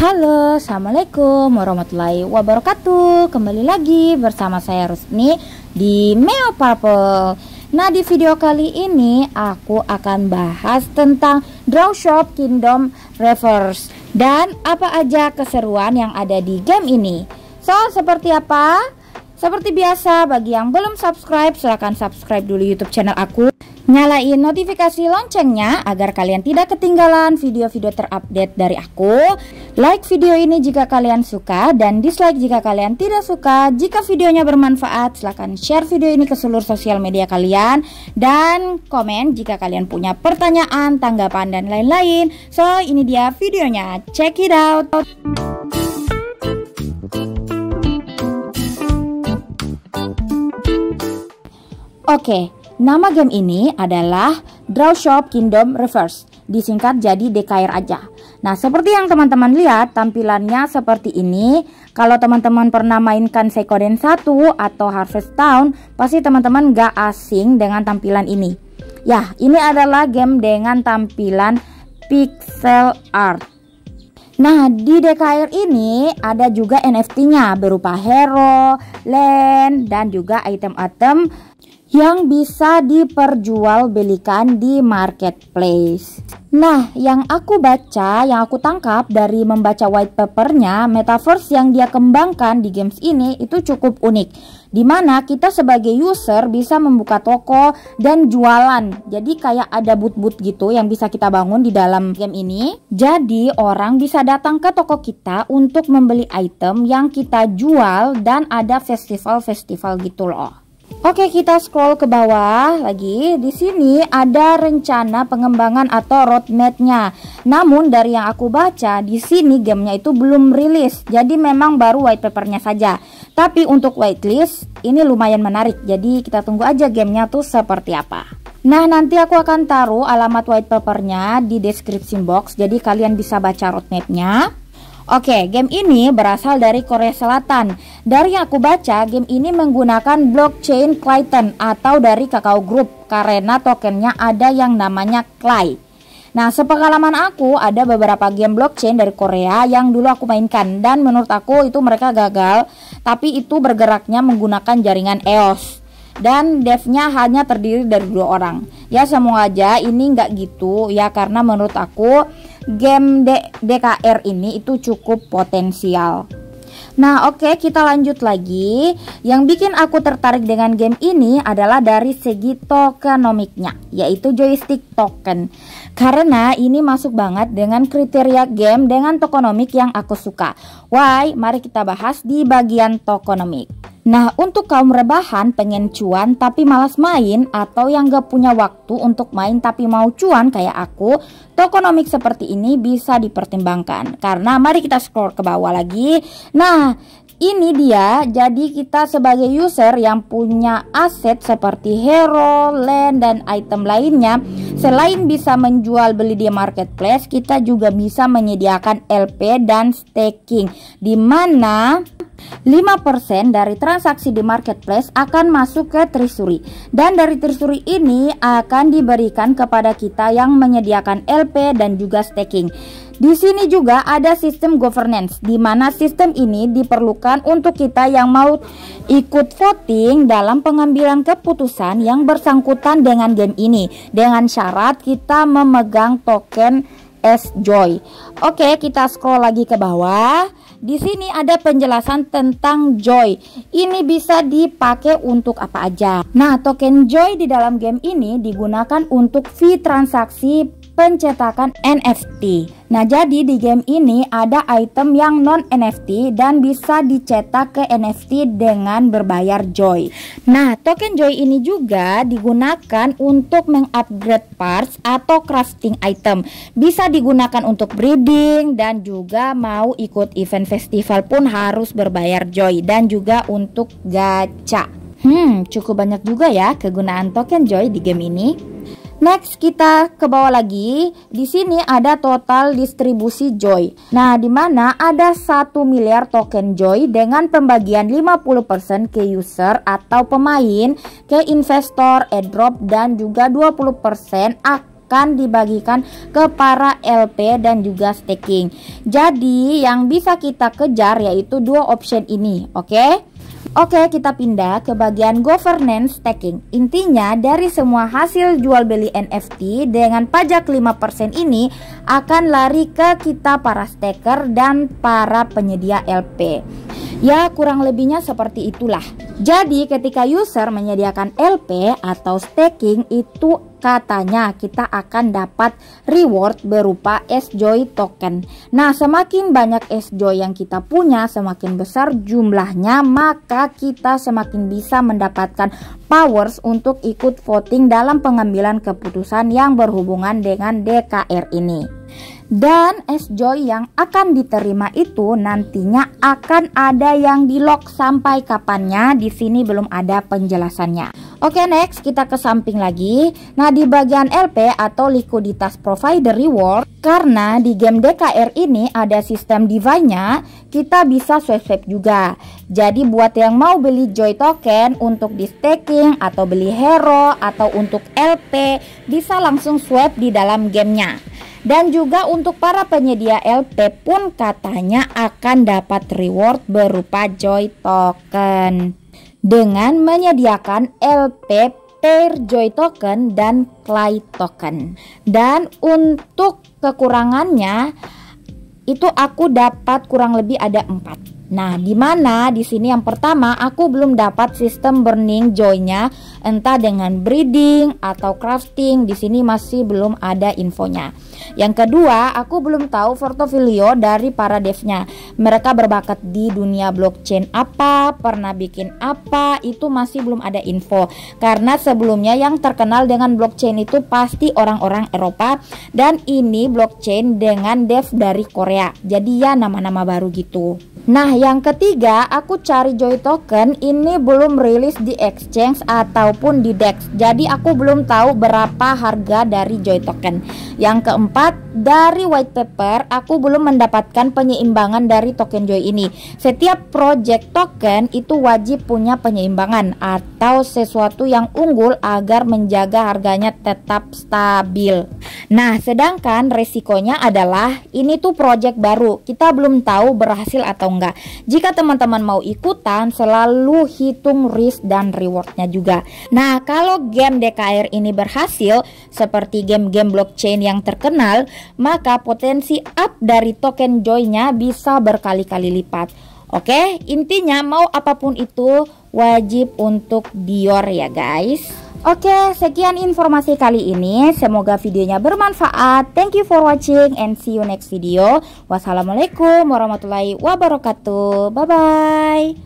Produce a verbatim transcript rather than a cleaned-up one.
Halo, Assalamualaikum warahmatullahi wabarakatuh. Kembali lagi bersama saya Rusni di Meo Purple. Nah, di video kali ini aku akan bahas tentang Drawshop Kingdom Reverse dan apa aja keseruan yang ada di game ini. So, seperti apa? Seperti biasa, bagi yang belum subscribe, silahkan subscribe dulu YouTube channel aku. Nyalain notifikasi loncengnya agar kalian tidak ketinggalan video-video terupdate dari aku. Like video ini jika kalian suka dan dislike jika kalian tidak suka. Jika videonya bermanfaat, silahkan share video ini ke seluruh sosial media kalian. Dan komen jika kalian punya pertanyaan, tanggapan, dan lain-lain. So, ini dia videonya. Check it out! Oke. Okay. Nama game ini adalah Drawshop Kingdom Reverse, disingkat jadi D K R aja. Nah, seperti yang teman-teman lihat, tampilannya seperti ini. Kalau teman-teman pernah mainkan Sekonden satu atau Harvest Town, pasti teman-teman gak asing dengan tampilan ini. Ya, ini adalah game dengan tampilan pixel art. Nah, di D K R ini ada juga N F T-nya berupa hero, land, dan juga item-item yang bisa diperjualbelikan di marketplace. Nah, yang aku baca, yang aku tangkap dari membaca white papernya, metaverse yang dia kembangkan di games ini itu cukup unik, dimana kita sebagai user bisa membuka toko dan jualan. Jadi kayak ada booth-booth gitu yang bisa kita bangun di dalam game ini. Jadi orang bisa datang ke toko kita untuk membeli item yang kita jual, dan ada festival-festival gitu loh. Oke, kita scroll ke bawah lagi. Di sini ada rencana pengembangan atau roadmap-nya. Namun dari yang aku baca, di sini gamenya itu belum rilis. Jadi memang baru white papernya saja. Tapi untuk whitelist ini lumayan menarik. Jadi kita tunggu aja gamenya tuh seperti apa. Nah, nanti aku akan taruh alamat white papernya di description box. Jadi kalian bisa baca roadmap-nya. Oke, game ini berasal dari Korea Selatan. Dari yang aku baca, game ini menggunakan blockchain Clayton atau dari Kakao Group, karena tokennya ada yang namanya Clay. Nah, sepengalaman aku ada beberapa game blockchain dari Korea yang dulu aku mainkan, dan menurut aku itu mereka gagal, tapi itu bergeraknya menggunakan jaringan E O S. Dan devnya hanya terdiri dari dua orang. Ya, semoga aja ini nggak gitu ya, karena menurut aku game D K R ini itu cukup potensial. Nah, oke, kita lanjut lagi. Yang bikin aku tertarik dengan game ini adalah dari segi tokenomiknya, yaitu joystick token. Karena ini masuk banget dengan kriteria game dengan tokenomik yang aku suka. Why? Mari kita bahas di bagian tokenomik. Nah, untuk kaum rebahan pengen cuan tapi malas main, atau yang gak punya waktu untuk main tapi mau cuan kayak aku, tokenomik seperti ini bisa dipertimbangkan. Karena mari kita scroll ke bawah lagi. Nah, ini dia. Jadi kita sebagai user yang punya aset seperti hero, land, dan item lainnya, selain bisa menjual beli di marketplace, kita juga bisa menyediakan L P dan staking, di mana lima persen dari transaksi di marketplace akan masuk ke Treasury, dan dari Treasury ini akan diberikan kepada kita yang menyediakan L P dan juga staking. Di sini juga ada sistem governance, di mana sistem ini diperlukan untuk kita yang mau ikut voting dalam pengambilan keputusan yang bersangkutan dengan game ini, dengan syarat kita memegang token S Joy. Oke, kita scroll lagi ke bawah. Di sini ada penjelasan tentang Joy. Ini bisa dipakai untuk apa aja. Nah, token Joy di dalam game ini digunakan untuk fee transaksi pencetakan N F T. Nah, jadi di game ini ada item yang non N F T dan bisa dicetak ke N F T dengan berbayar Joy. Nah, token Joy ini juga digunakan untuk mengupgrade parts atau crafting item. Bisa digunakan untuk breeding, dan juga mau ikut event festival pun harus berbayar Joy, dan juga untuk gacha. Hmm, cukup banyak juga ya kegunaan token Joy di game ini. Next, kita ke bawah lagi. Di sini ada total distribusi Joy. Nah, di mana ada satu miliar token Joy dengan pembagian lima puluh persen ke user atau pemain, ke investor, airdrop, dan juga dua puluh persen aktif akan dibagikan ke para L P dan juga staking. Jadi yang bisa kita kejar yaitu dua option ini, oke? Okay? Oke, kita pindah ke bagian governance staking. Intinya dari semua hasil jual beli N F T dengan pajak lima persen ini akan lari ke kita para staker dan para penyedia L P. Ya, kurang lebihnya seperti itulah. Jadi ketika user menyediakan L P atau staking itu katanya kita akan dapat reward berupa Joy token. Nah, semakin banyak Joy yang kita punya, semakin besar jumlahnya, maka kita semakin bisa mendapatkan powers untuk ikut voting dalam pengambilan keputusan yang berhubungan dengan D K R ini. Dan Joy yang akan diterima itu nantinya akan ada yang di-lock sampai kapannya, di sini belum ada penjelasannya. Oke, okay, next kita ke samping lagi. Nah, di bagian L P atau likuiditas provider reward, karena di game D K R ini ada sistem DeFi-nya, kita bisa swap-swap juga. Jadi buat yang mau beli Joy token untuk di staking atau beli hero atau untuk L P, bisa langsung swap di dalam gamenya. Dan juga untuk para penyedia L P pun katanya akan dapat reward berupa Joy token dengan menyediakan L P pair Joy token dan Clay token. Dan untuk kekurangannya itu aku dapat kurang lebih ada empat. Nah, dimana di sini yang pertama aku belum dapat sistem burning joy-nya, entah dengan breeding atau crafting, di sini masih belum ada infonya. Yang kedua, aku belum tahu portofolio dari para devnya. Mereka berbakat di dunia blockchain apa, pernah bikin apa, itu masih belum ada info. Karena sebelumnya yang terkenal dengan blockchain itu pasti orang-orang Eropa, dan ini blockchain dengan dev dari Korea. Jadi ya nama-nama baru gitu. Nah, yang ketiga, aku cari Joy token ini belum rilis di exchange ataupun di DEX. Jadi aku belum tahu berapa harga dari Joy token. Yang keempat, dari white paper aku belum mendapatkan penyeimbangan dari token Joy ini. Setiap project token itu wajib punya penyeimbangan atau sesuatu yang unggul agar menjaga harganya tetap stabil. Nah, sedangkan resikonya adalah ini tuh project baru, kita belum tahu berhasil atau enggak. Jika teman-teman mau ikutan, selalu hitung risk dan rewardnya juga. Nah, kalau game D K R ini berhasil seperti game-game blockchain yang terkenal, maka potensi up dari token Joy-nya bisa berkali-kali lipat. Oke, intinya mau apapun itu wajib untuk Dior ya guys. Oke, sekian informasi kali ini. Semoga videonya bermanfaat. Thank you for watching and see you next video. Wassalamualaikum warahmatullahi wabarakatuh. Bye bye.